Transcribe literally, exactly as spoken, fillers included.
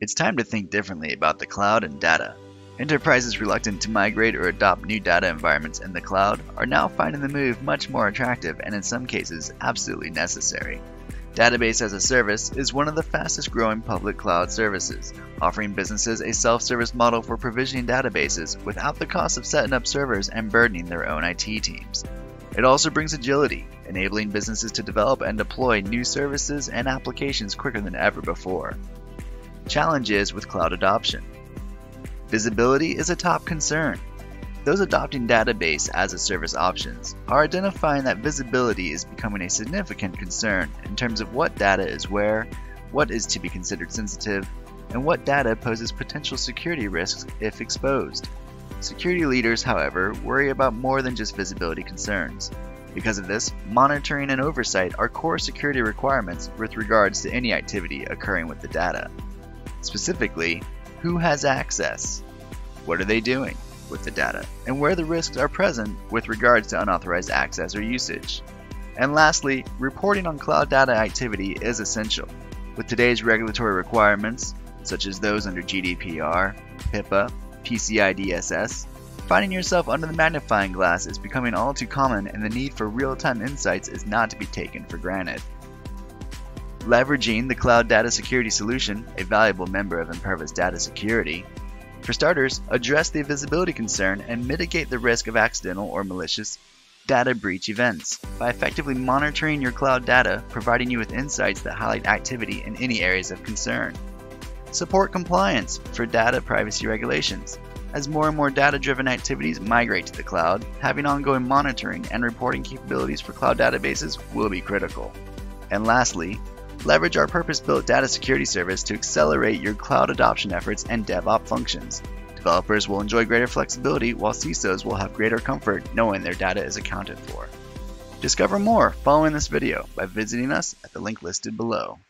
It's time to think differently about the cloud and data. Enterprises reluctant to migrate or adopt new data environments in the cloud are now finding the move much more attractive and in some cases absolutely necessary. Database as a service is one of the fastest growing public cloud services, offering businesses a self-service model for provisioning databases without the cost of setting up servers and burdening their own I T teams. It also brings agility, enabling businesses to develop and deploy new services and applications quicker than ever before. Challenges with cloud adoption. Visibility is a top concern. Those adopting database as a service options are identifying that visibility is becoming a significant concern in terms of what data is where, what is to be considered sensitive, and what data poses potential security risks if exposed. Security leaders, however, worry about more than just visibility concerns. Because of this, monitoring and oversight are core security requirements with regards to any activity occurring with the data. Specifically, who has access? What are they doing with the data, and where the risks are present with regards to unauthorized access or usage. And lastly, reporting on cloud data activity is essential. With today's regulatory requirements, such as those under G D P R, HIPAA, P C I D S S, finding yourself under the magnifying glass is becoming all too common, and the need for real-time insights is not to be taken for granted. Leveraging the cloud data security solution, a valuable member of Imperva's data security. For starters, address the visibility concern and mitigate the risk of accidental or malicious data breach events by effectively monitoring your cloud data, providing you with insights that highlight activity in any areas of concern. Support compliance for data privacy regulations. As more and more data-driven activities migrate to the cloud, having ongoing monitoring and reporting capabilities for cloud databases will be critical. And lastly, leverage our purpose-built data security service to accelerate your cloud adoption efforts and DevOps functions. Developers will enjoy greater flexibility, while C I S Os will have greater comfort knowing their data is accounted for. Discover more following this video by visiting us at the link listed below.